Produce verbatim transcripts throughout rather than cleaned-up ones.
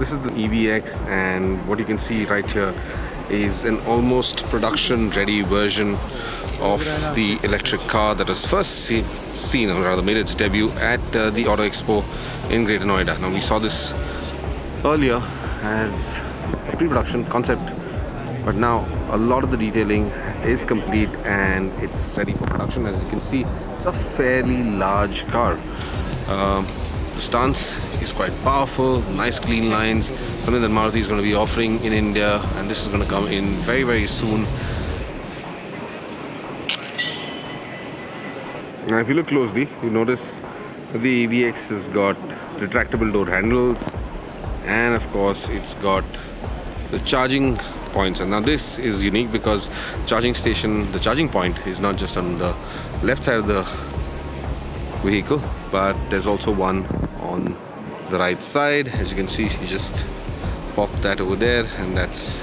This is the E V X, and what you can see right here is an almost production ready version of the electric car that was first see, seen or rather made its debut at uh, the Auto Expo in Greater Noida. Now we saw this earlier as a pre-production concept, but now a lot of the detailing is complete and it's ready for production. As you can see, it's a fairly large car. Um, the stance is quite powerful, nice clean lines, something that Maruti is going to be offering in India, and this is going to come in very very soon. Now if you look closely, you notice the E V X has got retractable door handles, and of course it's got the charging points. And now this is unique because charging station, the charging point is not just on the left side of the vehicle, but there's also one on the right side. As you can see, you just pop that over there, and that's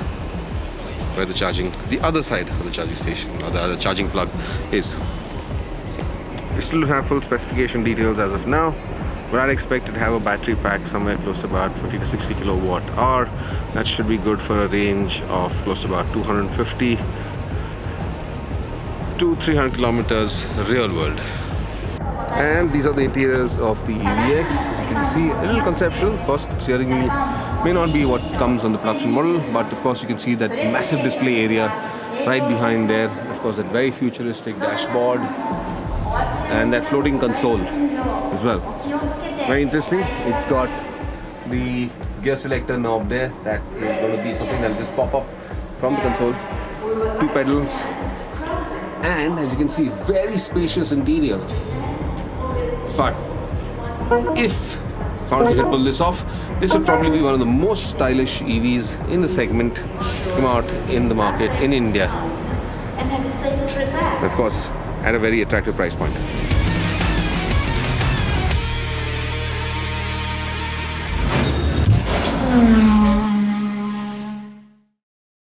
where the charging, the other side of the charging station or the other charging plug is. We still don't have full specification details as of now, but I'd expect it to have a battery pack somewhere close to about fifty to sixty kilowatt hour. That should be good for a range of close to about two hundred fifty to three hundred kilometers real world. And these are the interiors of the E V X. As you can see, a little conceptual. Of course, the steering wheel may not be what comes on the production model, but of course you can see that massive display area right behind there. Of course, that very futuristic dashboard, and that floating console as well. Very interesting. It's got the gear selector knob there. That is going to be something that will just pop up from the console. Two pedals, and as you can see, very spacious interior. But if Maruti can pull this off, this would probably be one of the most stylish E Vs in the segment to come out in the market in India. Of course, at a very attractive price point. Mm.